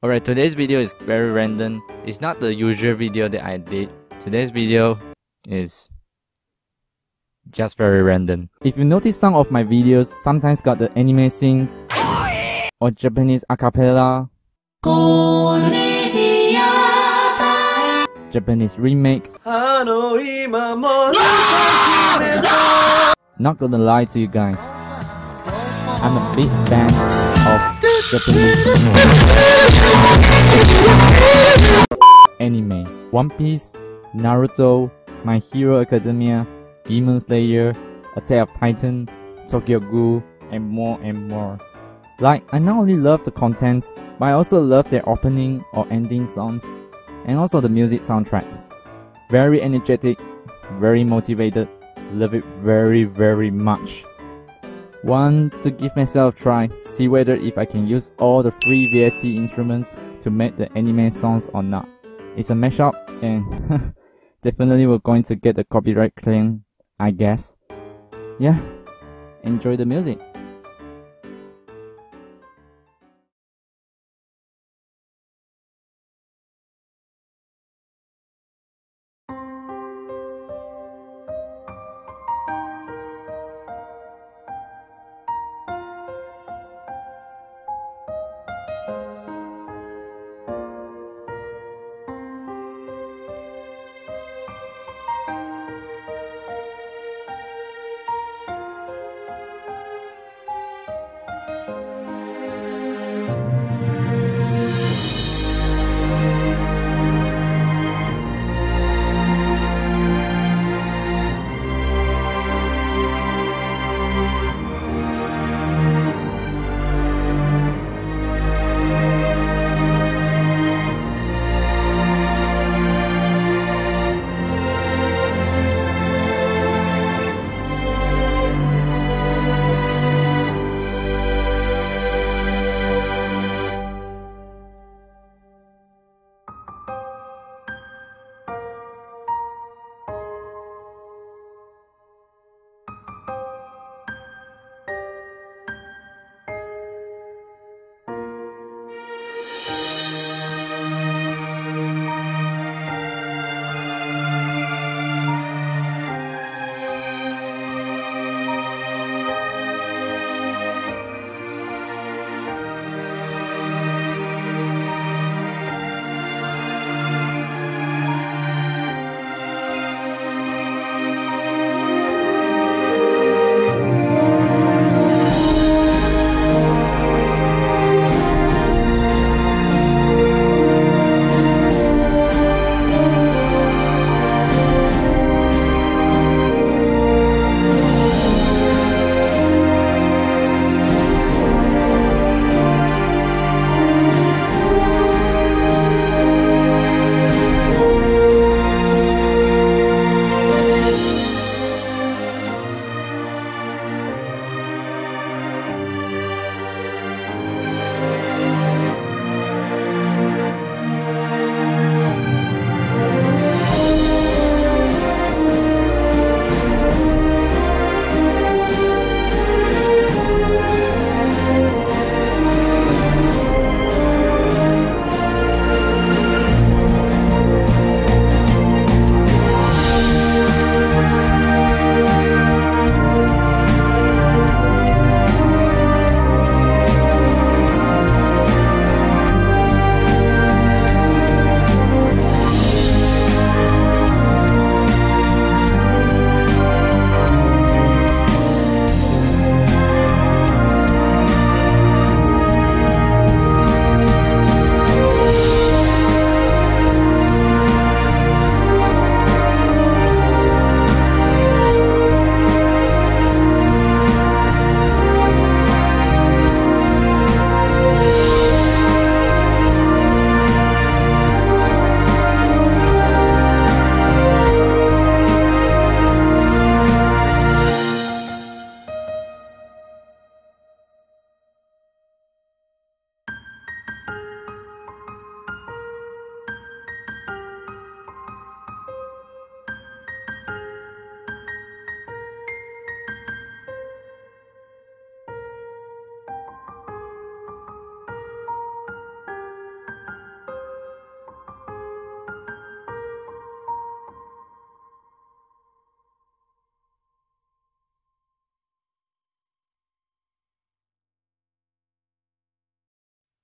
Alright, today's video is very random. It's not the usual video that I did. Today's video is just very random. If you notice, some of my videos sometimes got the anime scenes or Japanese acapella, Japanese remake. Not gonna lie to you guys, I'm a big fan of Japanese anime. One Piece, Naruto, My Hero Academia, Demon Slayer, Attack on Titan, Tokyo Ghoul, and more and more. Like, I not only love the contents, but I also love their opening or ending songs, and also the music soundtracks. Very energetic, very motivated, love it very much. Want to give myself a try, see whether if I can use all the free VST instruments to make the anime songs or not. It's a mashup and definitely we're going to get a copyright claim, I guess. Yeah, enjoy the music.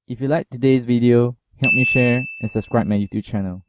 If you liked today's video, help me share and subscribe my YouTube channel.